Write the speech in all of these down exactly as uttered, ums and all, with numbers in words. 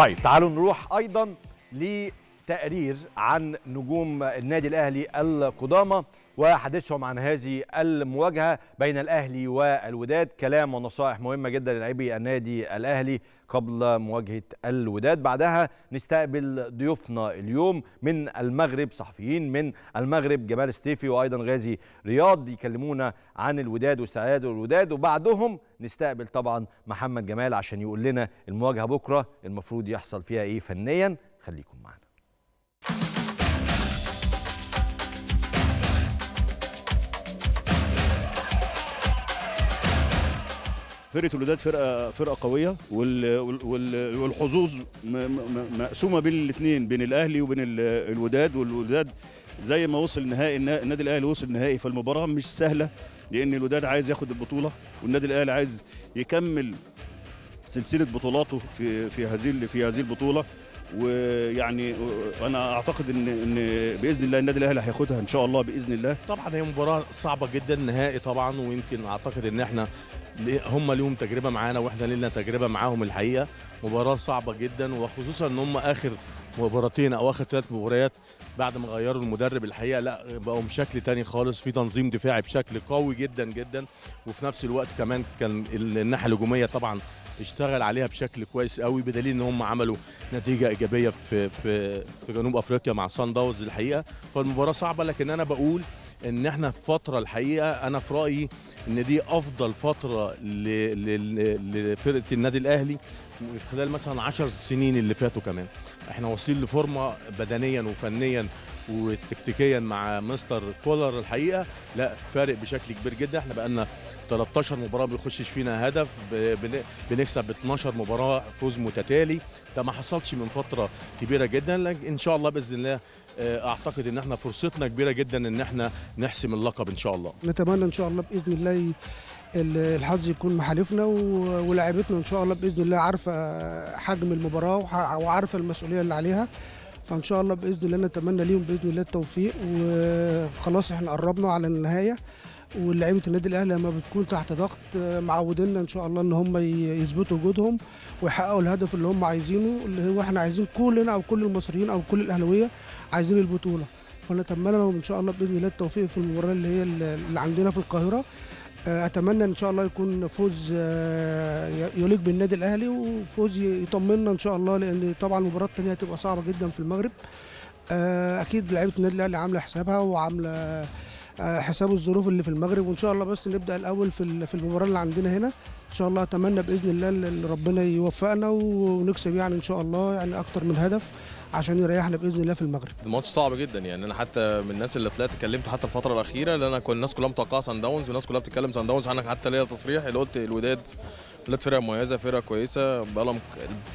طيب تعالوا نروح ايضا لتقرير عن نجوم النادي الاهلي القدامى وحديثهم عن هذه المواجهه بين الاهلي والوداد، كلام ونصائح مهمه جدا للاعبي النادي الاهلي قبل مواجهه الوداد. بعدها نستقبل ضيوفنا اليوم من المغرب، صحفيين من المغرب جمال صطيفي وايضا غازي رياض يكلمونا عن الوداد واستعداد الوداد، وبعدهم نستقبل طبعا محمد جمال عشان يقول لنا المواجهه بكره المفروض يحصل فيها ايه فنيا. خليكم معنا. فرقة الوداد فرقة فرقة قوية، والحظوظ مقسومة بين الاثنين، بين الأهلي وبين الوداد، والوداد زي ما وصل نهائي النادي الأهلي وصل نهائي، فالمباراة مش سهلة لأن الوداد عايز ياخد البطولة والنادي الأهلي عايز يكمل سلسلة بطولاته في في هذه في هذه البطولة، ويعني انا اعتقد ان ان باذن الله النادي الاهلي هياخدها ان شاء الله باذن الله. طبعا هي مباراه صعبه جدا، نهائي طبعا، ويمكن اعتقد ان احنا هم ليهم تجربه معانا واحنا لنا تجربه معاهم. الحقيقه مباراه صعبه جدا، وخصوصا ان هم اخر مباراتين او اخر ثلاث مباريات بعد ما غيروا المدرب الحقيقه لا بقوا بشكل تاني خالص، في تنظيم دفاعي بشكل قوي جدا جدا، وفي نفس الوقت كمان كان الناحيه الهجوميه طبعا اشتغل عليها بشكل كويس قوي، بدليل ان هم عملوا نتيجه ايجابيه في في في جنوب افريقيا مع صن داونز الحقيقه. فالمباراه صعبه، لكن انا بقول ان احنا في فتره الحقيقه انا في رايي ان دي افضل فتره لفرقه النادي الاهلي خلال مثلا عشر سنين اللي فاتوا. كمان احنا واصلين لفورمه بدنيا وفنيا وتكتيكيا مع مستر كولر الحقيقه لا فارق بشكل كبير جدا. احنا بقالنا ثلاث عشرة مباراه ما بيخشش فينا هدف، بنكسب اثناشر مباراه فوز متتالي، ده ما حصلش من فتره كبيره جدا. لكن ان شاء الله باذن الله اعتقد ان احنا فرصتنا كبيره جدا ان احنا نحسم اللقب ان شاء الله. نتمنى ان شاء الله باذن الله الحظ يكون محالفنا، ولاعيبتنا ان شاء الله باذن الله عارفه حجم المباراه وعارفه المسؤوليه اللي عليها، فان شاء الله باذن الله نتمنى ليهم باذن الله التوفيق. وخلاص احنا قربنا على النهايه، ولاعيبه النادي الاهلي لما بتكون تحت ضغط معودينا ان شاء الله ان هم يثبتوا وجودهم ويحققوا الهدف اللي هم عايزينه، اللي هو احنا عايزين كلنا او كل المصريين او كل الاهلاويه عايزين البطوله. فنتمنى لهم ان شاء الله باذن الله التوفيق في المباراه اللي هي اللي عندنا في القاهره. اتمنى ان شاء الله يكون فوز يليق بالنادي الاهلي وفوز يطمنا ان شاء الله، لان طبعا المباراه الثانيه هتبقى صعبه جدا في المغرب. اكيد لعيبه النادي الاهلي عامله حسابها وعامله حساب الظروف اللي في المغرب، وان شاء الله بس نبدا الاول في في المباراه اللي عندنا هنا ان شاء الله. اتمنى باذن الله ان ربنا يوفقنا ونكسب يعني ان شاء الله يعني اكتر من هدف عشان يريحنا باذن الله في المغرب. الماتش صعب جدا، يعني انا حتى من الناس اللي طلعت اتكلمت حتى الفتره الاخيره اللي انا كنت الناس كلها متوقعه صن داونز والناس كلها بتتكلم صن داونز عنك، حتى ليا تصريح اللي قلت الوداد الوداد فرقه مميزه، فرقه كويسه بقالهم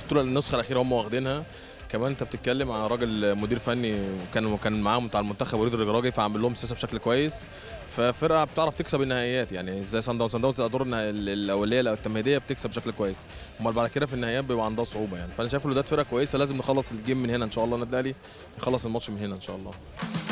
البطوله النسخه الاخيره هم واخدينها. كمان انت بتتكلم عن راجل مدير فني كان كان معاهم بتاع المنتخب وليد رجراجي، فعامل لهم سياسه بشكل كويس، ففرقه بتعرف تكسب النهائيات، يعني زي صن داونز صن داونز الادوار الاوليه التمهيديه بتكسب بشكل كويس، امال بعد كده في النهائيات بيبقى عندها صعوبه يعني. فانا شايف الوداد فرقه كويسه، لازم نخلص الجيم من هنا ان شاء الله، النادي الاهلي يخلص الماتش من هنا ان شاء الله.